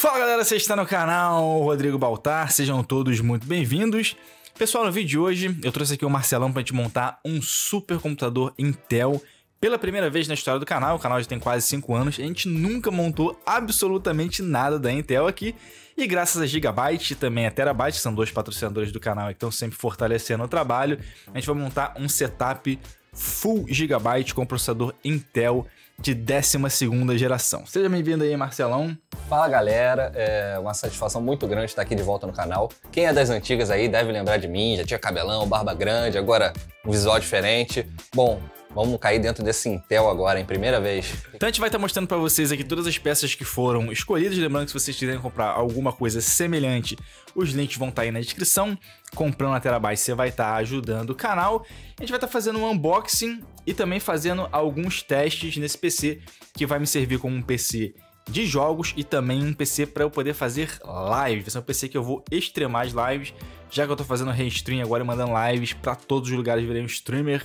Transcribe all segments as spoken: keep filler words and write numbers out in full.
Fala galera, você está no canal Rodrigo Baltar, sejam todos muito bem-vindos. Pessoal, no vídeo de hoje eu trouxe aqui o Marcelão para a gente montar um super computador Intel. Pela primeira vez na história do canal, o canal já tem quase cinco anos, a gente nunca montou absolutamente nada da Intel aqui. E graças a Gigabyte e também a Terabyte, que são dois patrocinadores do canal que estão sempre fortalecendo o trabalho, a gente vai montar um setup full Gigabyte com processador Intel de décima segunda geração. Seja bem-vindo aí, Marcelão. Fala, galera. É uma satisfação muito grande estar aqui de volta no canal. Quem é das antigas aí deve lembrar de mim, já tinha cabelão, barba grande, agora um visual diferente. Bom, vamos cair dentro desse Intel agora, em primeira vez. Então a gente vai estar mostrando para vocês aqui todas as peças que foram escolhidas. Lembrando que se vocês quiserem comprar alguma coisa semelhante, os links vão estar aí na descrição. Comprando a Terabyte, você vai estar ajudando o canal. A gente vai estar fazendo um unboxing e também fazendo alguns testes nesse P C, que vai me servir como um P C de jogos e também um P C para eu poder fazer lives. Vai ser um P C que eu vou extremar as lives, já que eu estou fazendo restream agora e mandando lives para todos os lugares, virei um streamer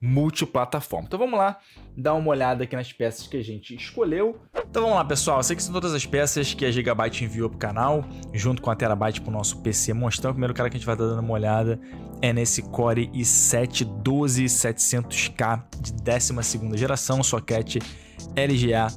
multiplataforma. Então vamos lá dar uma olhada aqui nas peças que a gente escolheu. Então vamos lá, pessoal. Essas aqui são todas as peças que a Gigabyte enviou pro canal, junto com a Terabyte pro nosso P C monstrão. O primeiro cara que a gente vai estar dando uma olhada é nesse Core i sete doze setecentos K de décima segunda geração, socket L G A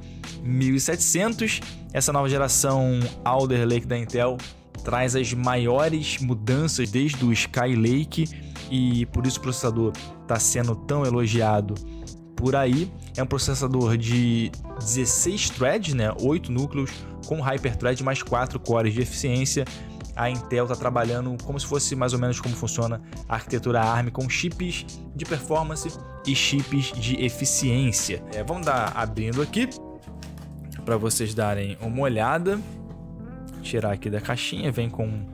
mil e setecentos. Essa nova geração Alder Lake da Intel traz as maiores mudanças desde o Skylake e por isso o processador está sendo tão elogiado por aí. É um processador de dezesseis threads, né? oito núcleos, com hyperthread mais quatro cores de eficiência. A Intel está trabalhando como se fosse mais ou menos como funciona a arquitetura ARM, com chips de performance e chips de eficiência. É, vamos dar abrindo aqui para vocês darem uma olhada. Tirar aqui da caixinha, vem com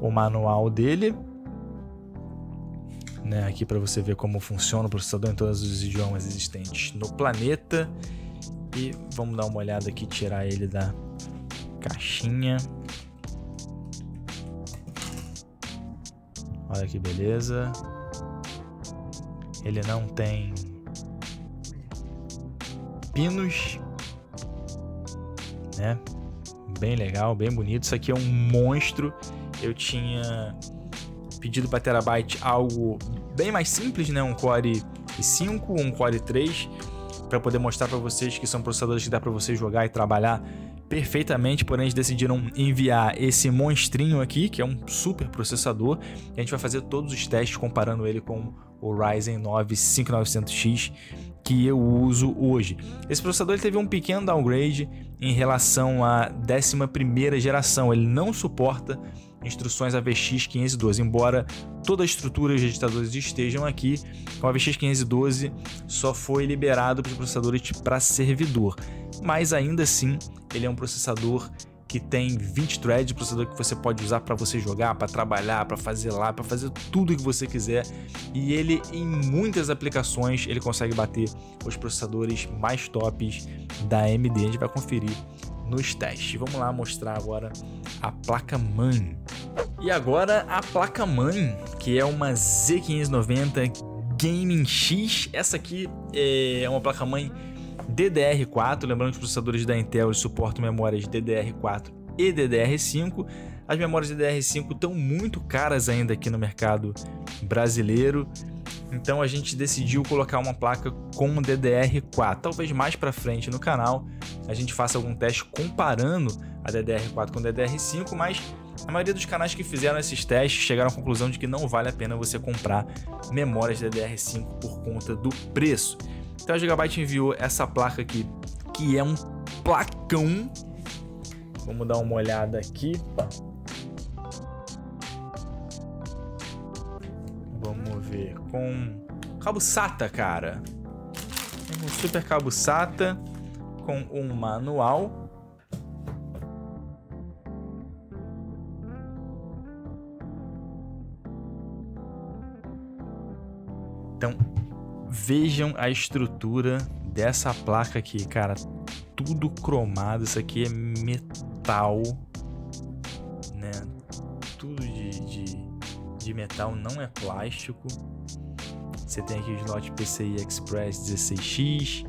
o manual dele, né, aqui para você ver como funciona o processador em todos os idiomas existentes no planeta. E vamos dar uma olhada aqui, tirar ele da caixinha. Olha que beleza. Ele não tem pinos, né? Bem legal, bem bonito. Isso aqui é um monstro. Eu tinha pedido para Terabyte algo bem mais simples, né? Um Core i cinco, um Core i três, para poder mostrar para vocês que são processadores que dá para você jogar e trabalhar perfeitamente. Porém, eles decidiram enviar esse monstrinho aqui, que é um super processador. E a gente vai fazer todos os testes comparando ele com o Ryzen nove cinco mil e novecentos X que eu uso hoje. Esse processador ele teve um pequeno downgrade em relação à décima primeira geração. Ele não suporta instruções A V X quinhentos e doze, embora toda a estrutura e os registradores estejam aqui. O A V X quinhentos e doze só foi liberado para os processadores para servidor, mas ainda assim ele é um processador que tem vinte threads, processador que você pode usar para você jogar, para trabalhar, para fazer lá, para fazer tudo que você quiser. E ele, em muitas aplicações, ele consegue bater os processadores mais tops da A M D. A gente vai conferir nos testes. Vamos lá mostrar agora a placa-mãe. E agora a placa-mãe, que é uma Z quinhentos e noventa Gaming X. Essa aqui é uma placa-mãe D D R quatro, lembrando que os processadores da Intel suportam memórias D D R quatro e D D R cinco. As memórias D D R cinco estão muito caras ainda aqui no mercado brasileiro, então a gente decidiu colocar uma placa com D D R quatro. Talvez mais para frente no canal a gente faça algum teste comparando a D D R quatro com D D R cinco, mas a maioria dos canais que fizeram esses testes chegaram à conclusão de que não vale a pena você comprar memórias D D R cinco por conta do preço. Então a Gigabyte enviou essa placa aqui, que é um placão. Vamos dar uma olhada aqui. Vamos ver com cabo SATA, cara. Tem um super cabo SATA com um manual. Então vejam a estrutura dessa placa aqui, cara, tudo cromado. Isso aqui é metal, né? Tudo de, de, de metal, não é plástico. Você tem aqui o slot P C I Express dezesseis X,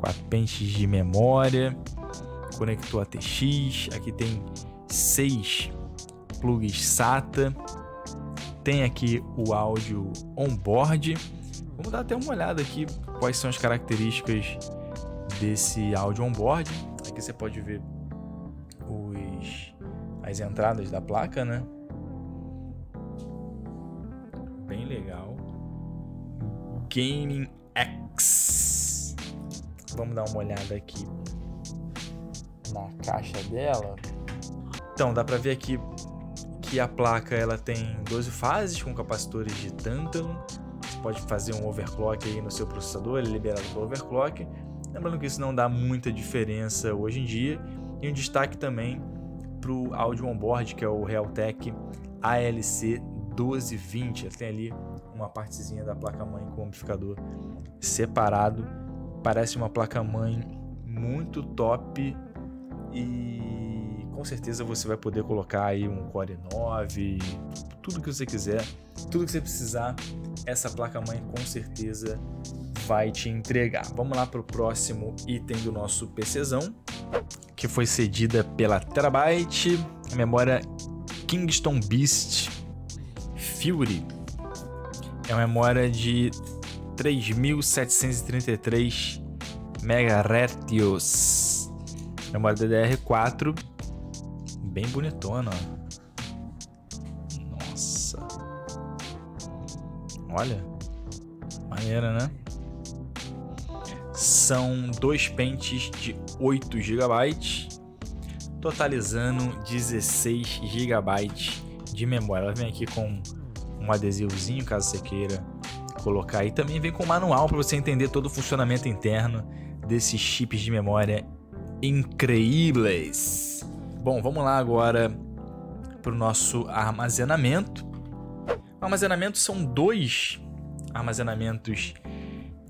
quatro pentes de memória, conector A T X, aqui tem seis plugs SATA, tem aqui o áudio onboard. Vamos dar até uma olhada aqui quais são as características desse áudio onboard. Aqui você pode ver os, as entradas da placa, né? Bem legal. Gaming X. Vamos dar uma olhada aqui na caixa dela. Então, dá para ver aqui que a placa ela tem doze fases com capacitores de tântalo. Você pode fazer um overclock aí no seu processador, ele é liberado pelo overclock. Lembrando que isso não dá muita diferença hoje em dia. E um destaque também para o áudio onboard, que é o Realtek A L C doze vinte. Ela tem ali uma partezinha da placa-mãe com o amplificador separado. Parece uma placa-mãe muito top e com certeza você vai poder colocar aí um Core nove, tudo que você quiser, tudo que você precisar, essa placa-mãe com certeza vai te entregar. Vamos lá para o próximo item do nosso PCzão, que foi cedida pela Terabyte, a memória Kingston Beast Fury. É uma memória de três mil setecentos e trinta e três megahertz, memória D D R quatro, bem bonitona. Nossa, olha, maneira, né? São dois pentes de oito gigabytes, totalizando dezesseis gigabytes de memória. Ela vem aqui com um adesivozinho, caso você queira colocar, e também vem com manual para você entender todo o funcionamento interno desses chips de memória incríveis. Bom, vamos lá agora para o nosso armazenamento. O armazenamento são dois armazenamentos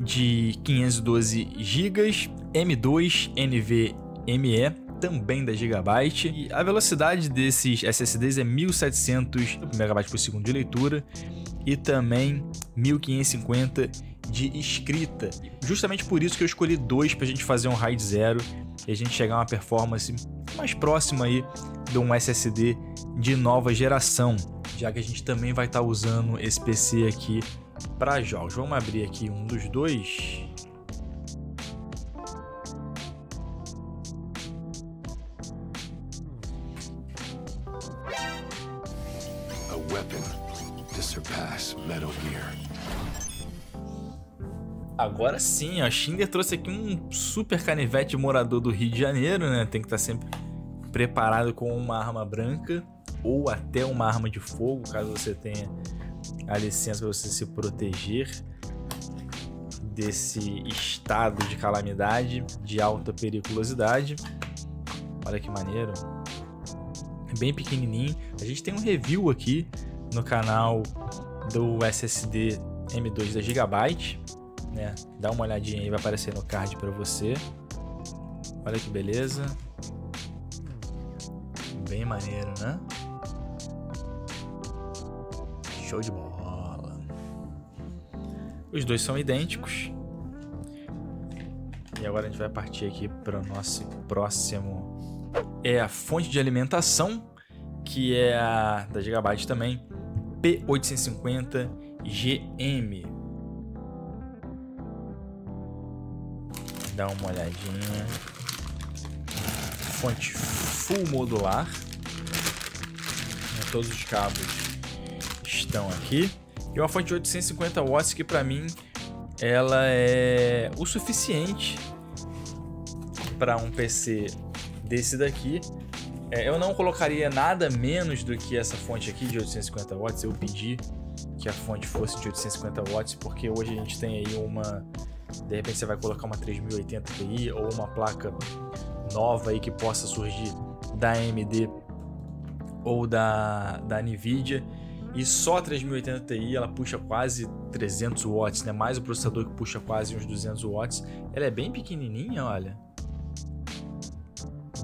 de quinhentos e doze gigabytes, M dois N V M E, também da Gigabyte. E a velocidade desses S S Ds é mil e setecentos megabytes por segundo de leitura e também mil quinhentos e cinquenta de escrita. Justamente por isso que eu escolhi dois para a gente fazer um RAID Zero e a gente chegar a uma performance mais próxima aí de um S S D de nova geração, já que a gente também vai estar usando esse P C aqui para jogos. Vamos abrir aqui um dos dois. A weapon to surpass Metal Gear. Agora sim, a Schindler trouxe aqui um super canivete morador do Rio de Janeiro, né? Tem que estar sempre preparado com uma arma branca ou até uma arma de fogo, caso você tenha a licença para você se proteger desse estado de calamidade, de alta periculosidade. Olha que maneiro, bem pequenininho. A gente tem um review aqui no canal do S S D M dois da Gigabyte, né? Dá uma olhadinha aí, vai aparecer no card para você. Olha que beleza, bem maneiro, né? Show de bola. Os dois são idênticos. E agora a gente vai partir aqui para o nosso próximo. É a fonte de alimentação, que é a da Gigabyte também, P oitocentos e cinquenta G M. Dá uma olhadinha. Fonte full modular. Todos os cabos estão aqui, e uma fonte de oitocentos e cinquenta watts que para mim ela é o suficiente para um P C desse daqui. É, eu não colocaria nada menos do que essa fonte aqui de oitocentos e cinquenta watts. Eu pedi que a fonte fosse de oitocentos e cinquenta watts porque hoje a gente tem aí uma, de repente você vai colocar uma três mil e oitenta Ti ou uma placa nova aí que possa surgir da A M D ou da, da NVIDIA. E só a três mil e oitenta Ti ela puxa quase trezentos watts, né? Mais o processador que puxa quase uns duzentos watts. Ela é bem pequenininha, olha.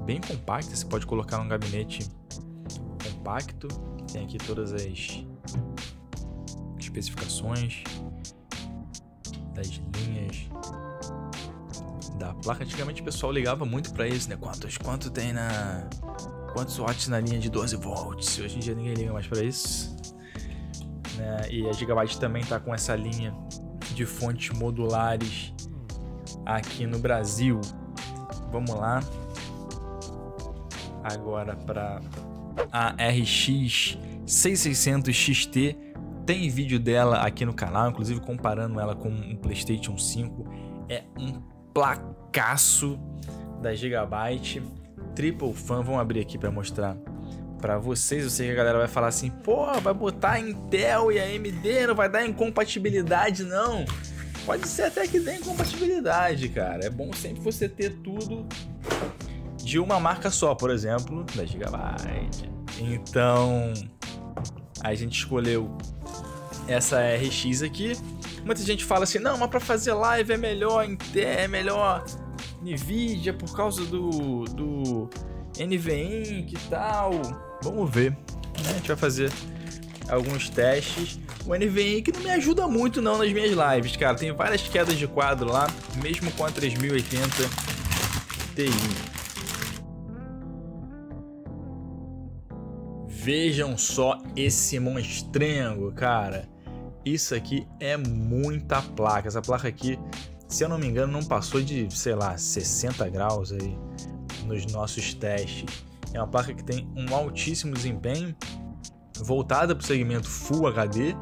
Bem compacta, você pode colocar num gabinete compacto. Tem aqui todas as especificações das linhas da placa. Antigamente o pessoal ligava muito pra isso, né? Quantos, quanto tem na... Quantos watts na linha de doze volts? Hoje em dia ninguém liga mais pra isso, né? E a Gigabyte também tá com essa linha de fontes modulares aqui no Brasil. Vamos lá. Agora para a R X seis mil e seiscentos X T. Tem vídeo dela aqui no canal, inclusive comparando ela com um Playstation cinco. É um placaço da Gigabyte. Triple fan. Vamos abrir aqui para mostrar para vocês. Eu sei que a galera vai falar assim: pô, vai botar Intel e A M D, não vai dar incompatibilidade não. Pode ser até que dê incompatibilidade, cara. É bom sempre você ter tudo de uma marca só, por exemplo, da Gigabyte. Então, a gente escolheu essa R X aqui. Muita gente fala assim: não, mas para fazer live é melhor Intel, é melhor NVIDIA por causa do, do NVENC e tal. Vamos ver, né? A gente vai fazer alguns testes. O NVENC não me ajuda muito não nas minhas lives, cara. Tem várias quedas de quadro lá, mesmo com a trinta e oitenta Ti. Vejam só esse monstrengo, cara. Isso aqui é muita placa. Essa placa aqui, se eu não me engano, não passou de, sei lá, sessenta graus aí nos nossos testes. É uma placa que tem um altíssimo desempenho, voltada para o segmento Full H D,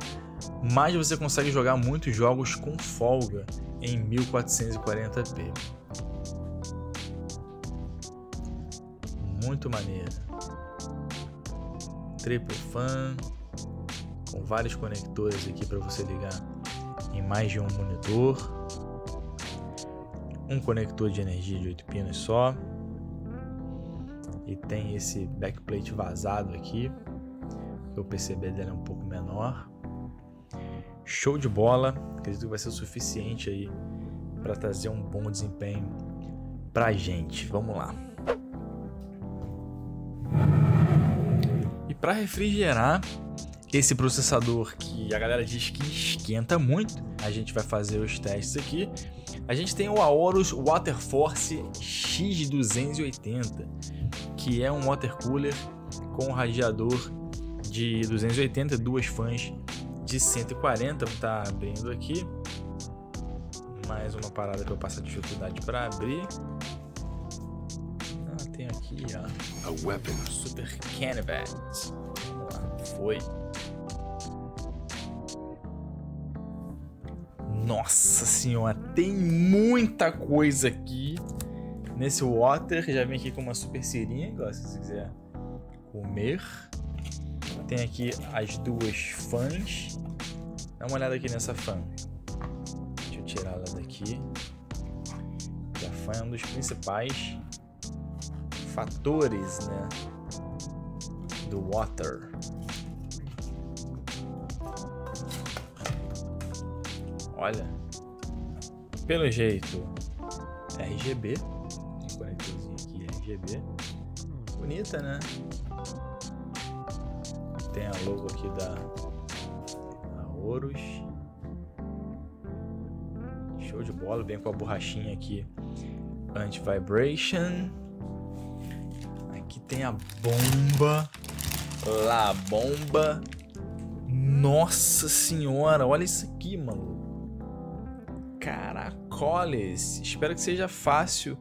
mas você consegue jogar muitos jogos com folga em mil quatrocentos e quarenta P. Muito maneira. Triple fan, com vários conectores aqui para você ligar em mais de um monitor, um conector de energia de oito pinos só, e tem esse backplate vazado aqui, que o P C B dela é um pouco menor. Show de bola. Acredito que vai ser o suficiente aí para trazer um bom desempenho para a gente. Vamos lá. Para refrigerar esse processador, que a galera diz que esquenta muito, a gente vai fazer os testes aqui. A gente tem o Aorus Waterforce X duzentos e oitenta, que é um water cooler com radiador de duzentos e oitenta e duas fãs de cento e quarenta. Vou estar abrindo aqui. Mais uma parada que eu passo a dificuldade para abrir. Tem aqui, ó, a Weapon Super Canivet. Vamos lá, foi. Nossa senhora, tem muita coisa aqui nesse water. Já vem aqui com uma super seringa, se você quiser comer. Tem aqui as duas fãs. Dá uma olhada aqui nessa fã. Deixa eu tirar ela daqui. A fã é um dos principais fatores, né, do water. Olha, pelo jeito R G B, tem um conectorzinho aqui R G B, bonita, né? Tem a logo aqui da Aorus. Show de bola. Vem com a borrachinha aqui anti-vibration. Aqui tem a bomba, lá a bomba. Nossa senhora, olha isso aqui, mano. Caracoles. Espero que seja fácil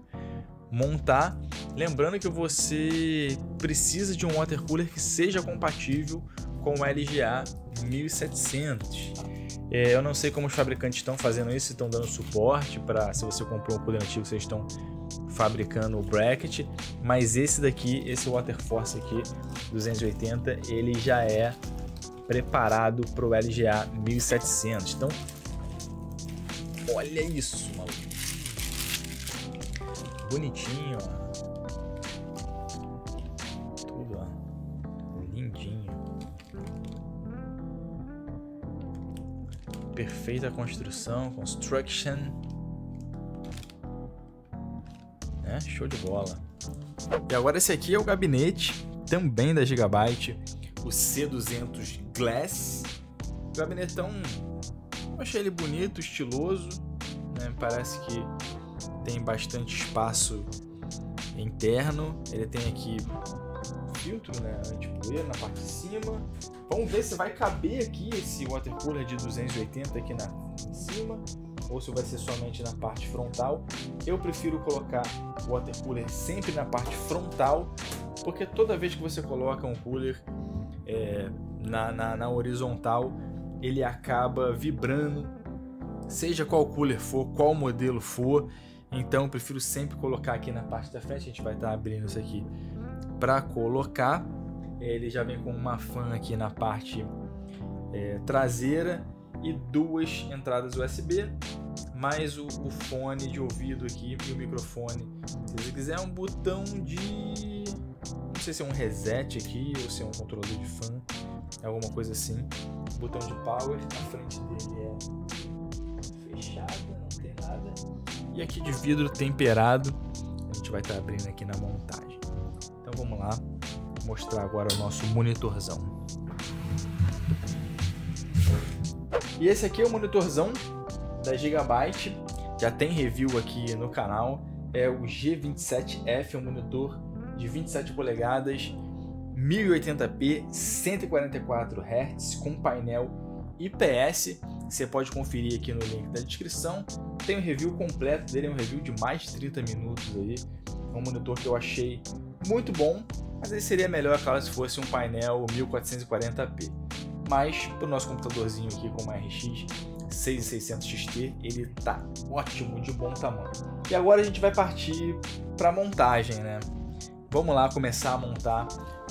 montar. Lembrando que você precisa de um water cooler que seja compatível com o L G A mil e setecentos. É, eu não sei como os fabricantes estão fazendo isso, se estão dando suporte para, se você comprou um cooler antigo, vocês estão fabricando o bracket, mas esse daqui, esse Waterforce aqui duzentos e oitenta, ele já é preparado para o L G A mil e setecentos. Então, olha isso, maluco. Bonitinho, ó. Tudo, ó. Lindinho. Perfeita construção, construction. É, show de bola. E agora esse aqui é o gabinete também da Gigabyte, o C duzentos Glass. O gabinetão, eu achei ele bonito, estiloso, né? Parece que tem bastante espaço interno. Ele tem aqui um filtro, né, antipoeira na parte de cima. Vamos ver se vai caber aqui esse water cooler de duzentos e oitenta aqui na, em cima, ou se vai ser somente na parte frontal. Eu prefiro colocar o water cooler sempre na parte frontal, porque toda vez que você coloca um cooler é, na, na, na horizontal, ele acaba vibrando, seja qual cooler for, qual modelo for. Então eu prefiro sempre colocar aqui na parte da frente. A gente vai estar abrindo isso aqui para colocar. Ele já vem com uma fan aqui na parte é, traseira e duas entradas U S B, mais o, o fone de ouvido aqui e o microfone. Se você quiser um botão de... não sei se é um reset aqui ou se é um controlador de fan, alguma coisa assim. Botão de power, a frente dele é fechada, não tem nada. E aqui de vidro temperado, a gente vai estar abrindo aqui na montagem. Então vamos lá, mostrar agora o nosso monitorzão. E esse aqui é o monitorzão da Gigabyte, já tem review aqui no canal. É o G vinte e sete F, um monitor de vinte e sete polegadas, mil e oitenta p, cento e quarenta e quatro hertz, com painel I P S. Você pode conferir aqui no link da descrição. Tem um review completo dele, é um review de mais de trinta minutos aí. É um monitor que eu achei muito bom, mas ele seria melhor, claro, se fosse um painel mil quatrocentos e quarenta p. Mas para o nosso computadorzinho aqui com uma R X seis mil e seiscentos X T, ele tá ótimo, de bom tamanho. E agora a gente vai partir para montagem, né? Vamos lá começar a montar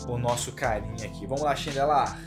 o nosso carinha aqui. Vamos lá, chindelar!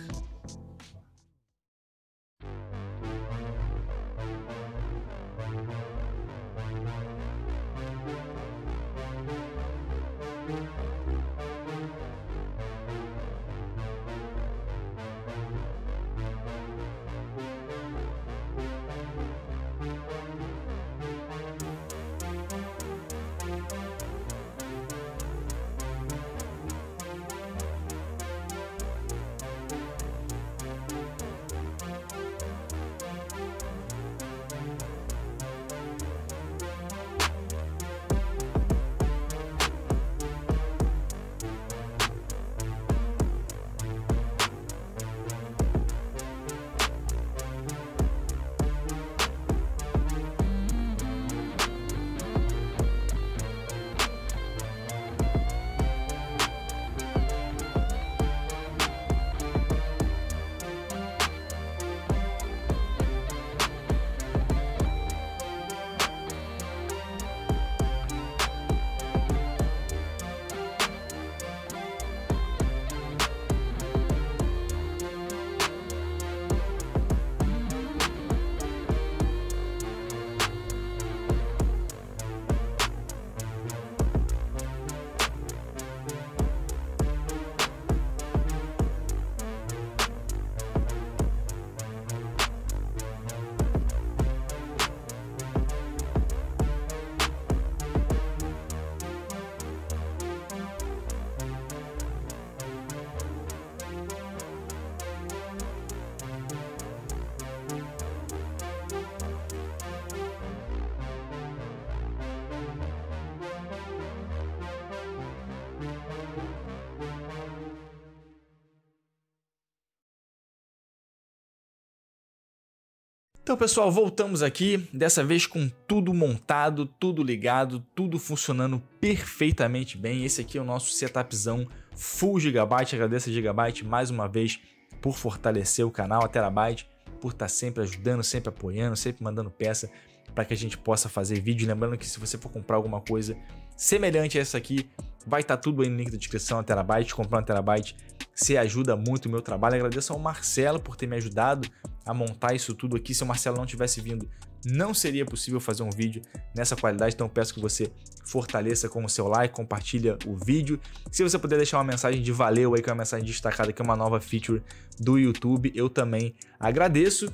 Então, pessoal, voltamos aqui, dessa vez com tudo montado, tudo ligado, tudo funcionando perfeitamente bem. Esse aqui é o nosso setupzão full Gigabyte. Agradeço a Gigabyte mais uma vez por fortalecer o canal, a Terabyte, por estar sempre ajudando, sempre apoiando, sempre mandando peça para que a gente possa fazer vídeo. Lembrando que se você for comprar alguma coisa semelhante a essa aqui, vai estar tudo aí no link da descrição, a Terabyte. Comprar uma Terabyte, você ajuda muito o meu trabalho. Agradeço ao Marcelo por ter me ajudado a montar isso tudo aqui. Se o Marcelo não tivesse vindo, não seria possível fazer um vídeo nessa qualidade. Então peço que você fortaleça com o seu like, compartilha o vídeo. Se você puder deixar uma mensagem de valeu aí, que é uma mensagem destacada, que é uma nova feature do YouTube, eu também agradeço.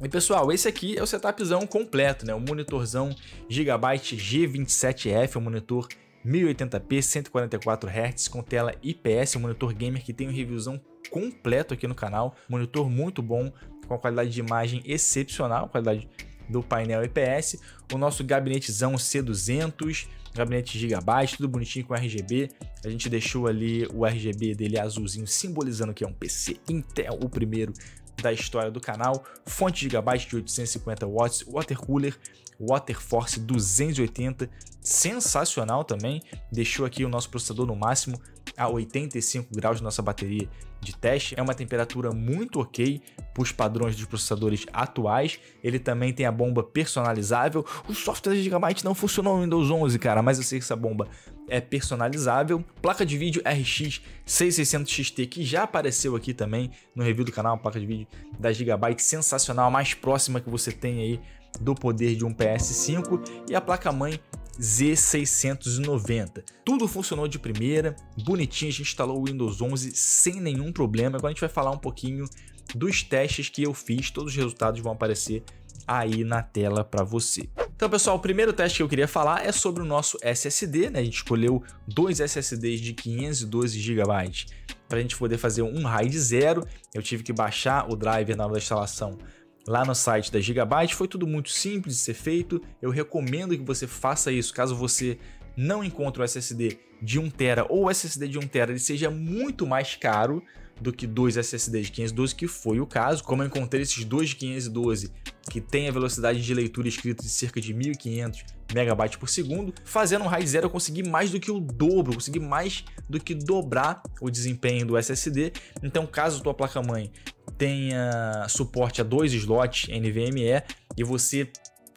E pessoal, esse aqui é o setupzão completo, né? O monitorzão Gigabyte G vinte e sete F, o monitor mil e oitenta p, cento e quarenta e quatro hertz, com tela I P S, um monitor gamer que tem um reviewzão completo aqui no canal. Monitor muito bom, com a qualidade de imagem excepcional, qualidade do painel I P S, o nosso gabinetezão C duzentos, gabinete Gigabyte, tudo bonitinho com R G B. A gente deixou ali o R G B dele azulzinho, simbolizando que é um P C Intel, o primeiro da história do canal. Fonte Gigabyte de oitocentos e cinquenta watts, water cooler, Waterforce duzentos e oitenta, sensacional também. Deixou aqui o nosso processador no máximo a oitenta e cinco graus de nossa bateria de teste. É uma temperatura muito ok para os padrões dos processadores atuais. Ele também tem a bomba personalizável. O software da Gigabyte não funcionou no Windows onze, cara, mas eu sei que essa bomba é personalizável. Placa de vídeo R X seis mil e seiscentos X T, que já apareceu aqui também no review do canal. A placa de vídeo da Gigabyte sensacional, a mais próxima que você tem aí do poder de um P S cinco. E a placa-mãe Z seiscentos e noventa. Tudo funcionou de primeira, bonitinho, a gente instalou o Windows onze sem nenhum problema. Agora a gente vai falar um pouquinho dos testes que eu fiz, todos os resultados vão aparecer aí na tela para você. Então, pessoal, o primeiro teste que eu queria falar é sobre o nosso S S D, né? A gente escolheu dois S S Ds de quinhentos e doze gigabytes para a gente poder fazer um RAID Zero. Eu tive que baixar o driver na hora da instalação lá no site da Gigabyte, foi tudo muito simples de ser feito. Eu recomendo que você faça isso, caso você não encontre o S S D de um terabyte ou o S S D de um terabyte, ele seja muito mais caro do que dois S S Ds de quinhentos e doze, que foi o caso. Como eu encontrei esses dois de quinhentos e doze, que tem a velocidade de leitura escrita de cerca de mil e quinhentos megabytes por segundo, fazendo um RAID Zero eu consegui mais do que o dobro, consegui mais do que dobrar o desempenho do S S D. Então, caso tua placa-mãe tenha suporte a dois slots N V M E e você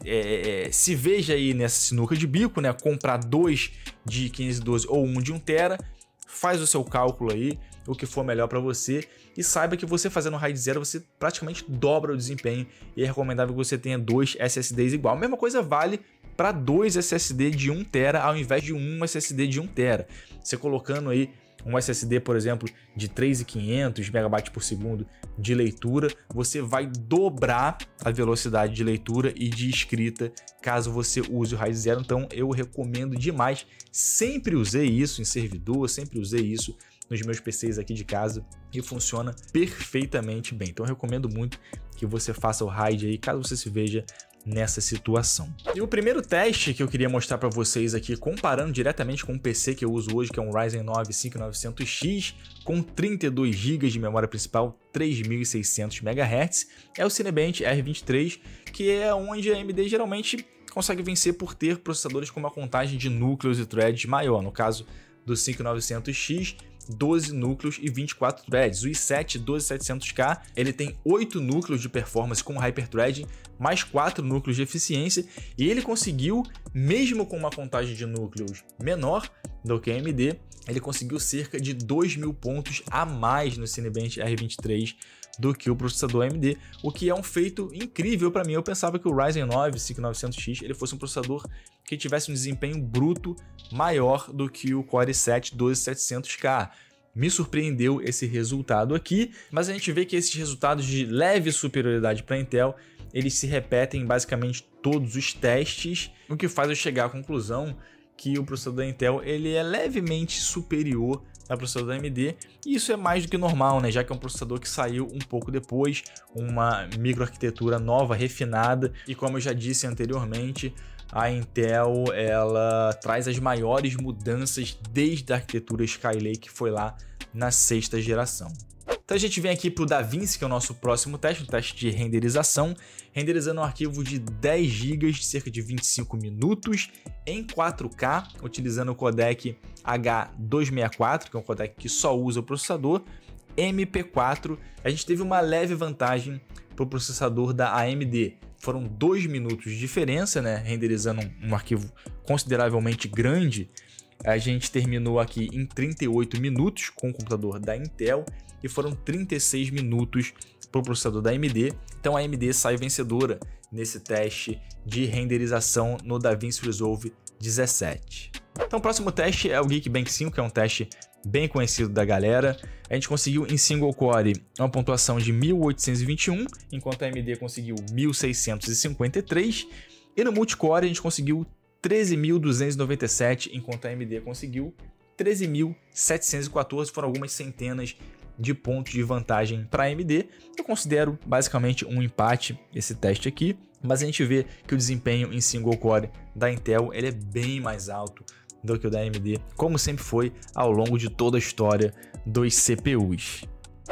é, se veja aí nessa sinuca de bico, né? Comprar dois de quinhentos e doze ou um de um terabyte, faz o seu cálculo aí, o que for melhor para você, e saiba que você fazendo RAID Zero você praticamente dobra o desempenho, e é recomendável que você tenha dois S S Ds igual. A mesma coisa vale para dois S S D de um terabyte ao invés de um S S D de um terabyte. Você colocando aí um S S D, por exemplo, de três mil e quinhentos megabytes por segundo de leitura, você vai dobrar a velocidade de leitura e de escrita caso você use o RAID Zero. Então eu recomendo demais, sempre usei isso em servidor, sempre usei isso nos meus P Cs aqui de casa e funciona perfeitamente bem. Então eu recomendo muito que você faça o RAID aí, caso você se veja nessa situação. E o primeiro teste que eu queria mostrar para vocês aqui, comparando diretamente com o P C que eu uso hoje, que é um Ryzen nove cinco mil e novecentos X com trinta e dois gigabytes de memória principal, três mil e seiscentos megahertz, é o Cinebench R vinte e três, que é onde a A M D geralmente consegue vencer por ter processadores com uma contagem de núcleos e threads maior. No caso do cinco mil e novecentos X, doze núcleos e vinte e quatro threads. O i sete doze setecentos K, ele tem oito núcleos de performance com hyperthreading, mais quatro núcleos de eficiência, e ele conseguiu, mesmo com uma contagem de núcleos menor do que a AMD, ele conseguiu cerca de dois mil pontos a mais no Cinebench R vinte e três do que o processador A M D, o que é um feito incrível para mim. Eu pensava que o Ryzen nove cinco mil e novecentos X ele fosse um processador que tivesse um desempenho bruto maior do que o Core i sete doze setecentos K. Me surpreendeu esse resultado aqui, mas a gente vê que esses resultados de leve superioridade para a Intel, eles se repetem em basicamente todos os testes, o que faz eu chegar à conclusão que o processador da Intel ele é levemente superior ao processador da A M D, e isso é mais do que normal, né? Já que é um processador que saiu um pouco depois, uma microarquitetura nova, refinada, e como eu já disse anteriormente, a Intel ela traz as maiores mudanças desde a arquitetura Skylake, que foi lá na sexta geração. Então a gente vem aqui para o DaVinci, que é o nosso próximo teste, um teste de renderização, renderizando um arquivo de dez gigabytes de cerca de vinte e cinco minutos em quatro K, utilizando o codec H duzentos e sessenta e quatro, que é um codec que só usa o processador M P quatro. A gente teve uma leve vantagem para o processador da A M D. Foram dois minutos de diferença, né? Renderizando um, um arquivo consideravelmente grande. A gente terminou aqui em trinta e oito minutos com o computador da Intel e foram trinta e seis minutos para o processador da A M D. Então a AMD sai vencedora nesse teste de renderização no DaVinci Resolve dezessete. Então o próximo teste é o Geekbench cinco, que é um teste bem conhecido da galera. A gente conseguiu em single core uma pontuação de mil oitocentos e vinte e um, enquanto a AMD conseguiu mil seiscentos e cinquenta e três, e no multicore a gente conseguiu treze mil duzentos e noventa e sete, enquanto a AMD conseguiu treze mil setecentos e quatorze. Foram algumas centenas de ponto de vantagem para a A M D. Eu considero basicamente um empate esse teste aqui, mas a gente vê que o desempenho em single core da Intel ele é bem mais alto do que o da A M D, como sempre foi ao longo de toda a história dos C P Us.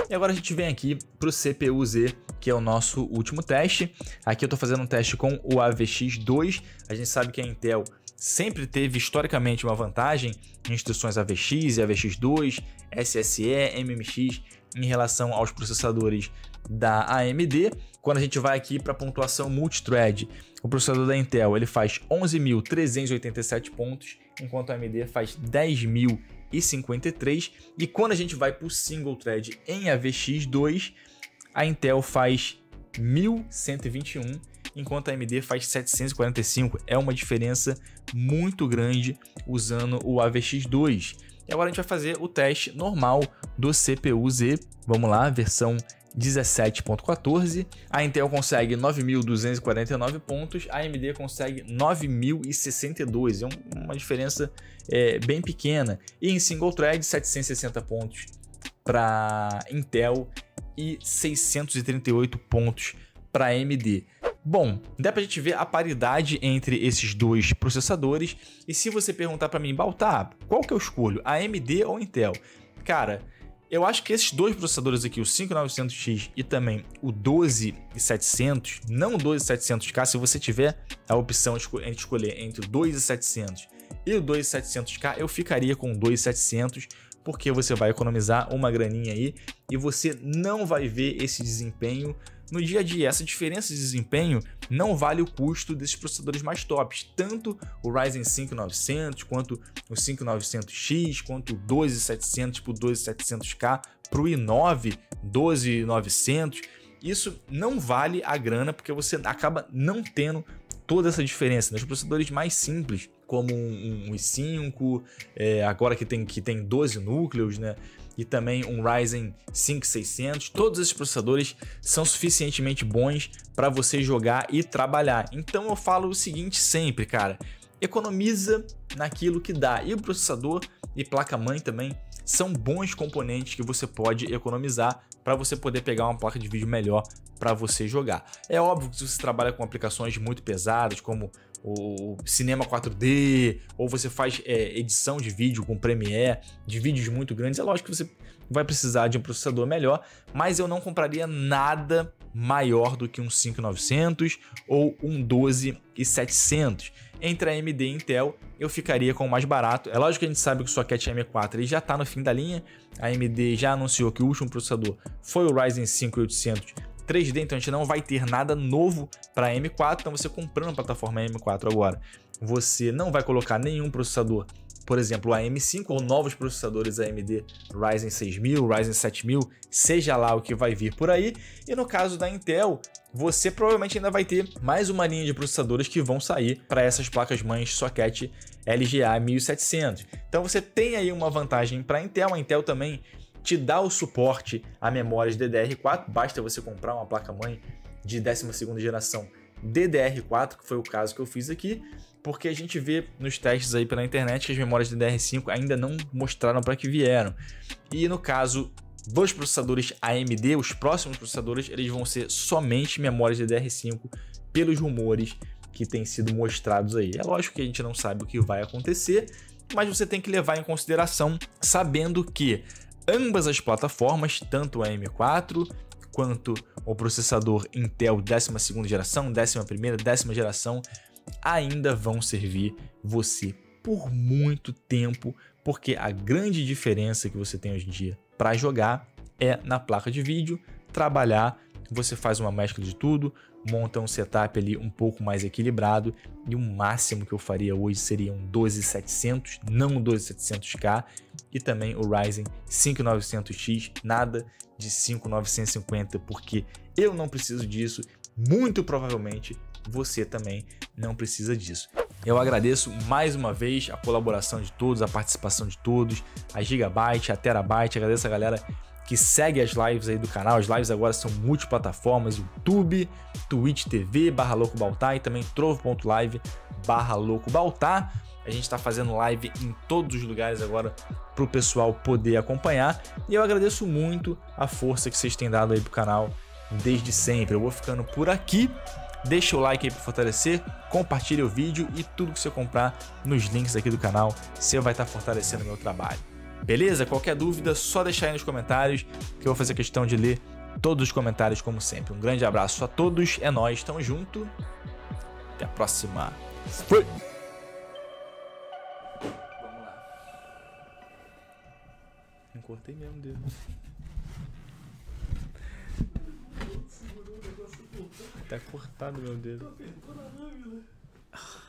E agora a gente vem aqui para o C P U Z, que é o nosso último teste. Aqui eu estou fazendo um teste com o A V X dois. A gente sabe que a Intel sempre teve historicamente uma vantagem em instruções A V X e A V X dois, S S E, M M X em relação aos processadores da A M D. Quando a gente vai aqui para a pontuação multithread, o processador da Intel ele faz onze mil trezentos e oitenta e sete pontos, enquanto a AMD faz dez mil e cinquenta e três, e quando a gente vai para o single thread em A V X dois, a Intel faz mil cento e vinte e um, enquanto a AMD faz setecentos e quarenta e cinco. É uma diferença muito grande usando o A V X dois. E agora a gente vai fazer o teste normal do C P U-Z. Vamos lá, versão dezessete ponto quatorze. A Intel consegue nove mil duzentos e quarenta e nove pontos, a AMD consegue nove mil e sessenta e dois. É uma diferença é, bem pequena. E em single thread, setecentos e sessenta pontos para Intel e seiscentos e trinta e oito pontos para A M D. Bom, dá pra gente ver a paridade entre esses dois processadores. E se você perguntar para mim, Baltar, qual que eu escolho, A M D ou Intel? Cara, eu acho que esses dois processadores aqui, o cinquenta e nove zero zero X e também o doze mil e setecentos, não o doze mil e setecentos K, se você tiver a opção de escolher entre o doze mil e setecentos e o doze mil e setecentos K, eu ficaria com o doze mil e setecentos, porque você vai economizar uma graninha aí e você não vai ver esse desempenho no dia a dia. Essa diferença de desempenho não vale o custo desses processadores mais tops. Tanto o Ryzen cinco mil e novecentos, quanto o cinco mil e novecentos X, quanto o doze mil e setecentos para o doze mil e setecentos K, para o i nove, doze mil e novecentos. Isso não vale a grana, porque você acaba não tendo toda essa diferença. Nos processadores mais simples, como um, um i cinco, é, agora que tem, que tem doze núcleos, né? E também um Ryzen cinco mil e seiscentos, todos esses processadores são suficientemente bons para você jogar e trabalhar. Então eu falo o seguinte sempre, cara, economiza naquilo que dá. E o processador e placa-mãe também são bons componentes que você pode economizar para você poder pegar uma placa de vídeo melhor para você jogar. É óbvio que se você trabalha com aplicações muito pesadas, como o cinema quatro D, ou você faz é, edição de vídeo com Premiere, de vídeos muito grandes, é lógico que você vai precisar de um processador melhor, mas eu não compraria nada maior do que um cinco mil e novecentos ou um doze mil e setecentos. Entre a A M D e Intel, eu ficaria com o mais barato. É lógico que a gente sabe que o socket M quatro ele já está no fim da linha. A A M D já anunciou que o último processador foi o Ryzen cinco mil e oitocentos três D, então a gente não vai ter nada novo para a M quatro. Então você comprando a plataforma M quatro agora, você não vai colocar nenhum processador, por exemplo, a M cinco ou novos processadores A M D, Ryzen seis mil, Ryzen sete mil, seja lá o que vai vir por aí. E no caso da Intel, você provavelmente ainda vai ter mais uma linha de processadores que vão sair para essas placas-mães socket L G A mil e setecentos. Então você tem aí uma vantagem para a Intel. A Intel também te dá o suporte a memórias D D R quatro, basta você comprar uma placa-mãe de décima segunda geração D D R quatro, que foi o caso que eu fiz aqui, porque a gente vê nos testes aí pela internet que as memórias D D R cinco ainda não mostraram para que vieram. E no caso dos processadores A M D, os próximos processadores, eles vão ser somente memórias D D R cinco, pelos rumores que têm sido mostrados aí. É lógico que a gente não sabe o que vai acontecer, mas você tem que levar em consideração, sabendo que ambas as plataformas, tanto a M quatro quanto o processador Intel décima segunda geração, décima primeira, décima geração, ainda vão servir você por muito tempo, porque a grande diferença que você tem hoje em dia para jogar é na placa de vídeo. Trabalhar, você faz uma mescla de tudo, monta um setup ali um pouco mais equilibrado, e o máximo que eu faria hoje seria um doze mil e setecentos, não um doze mil e setecentos K, e também o Ryzen cinco mil e novecentos X, nada de cinco mil novecentos e cinquenta, porque eu não preciso disso, muito provavelmente você também não precisa disso. Eu agradeço mais uma vez a colaboração de todos, a participação de todos, a Gigabyte, a Terabyte, agradeço a galera que segue as lives aí do canal. As lives agora são multiplataformas, YouTube, Twitch T V, barra Louco Baltar, e também trovo ponto live, barra Louco Baltar. A gente está fazendo live em todos os lugares agora para o pessoal poder acompanhar. E eu agradeço muito a força que vocês têm dado aí para o canal desde sempre. Eu vou ficando por aqui. Deixa o like aí para fortalecer, compartilhe o vídeo e tudo que você comprar nos links aqui do canal, você vai estar fortalecendo o meu trabalho. Beleza? Qualquer dúvida, só deixar aí nos comentários que eu vou fazer questão de ler todos os comentários como sempre. Um grande abraço a todos, é nóis, tamo junto. Até a próxima. Fui! Vamos lá. Não cortei mesmo, Deus. Tá cortado meu dedo. Tá apertando a lâmina.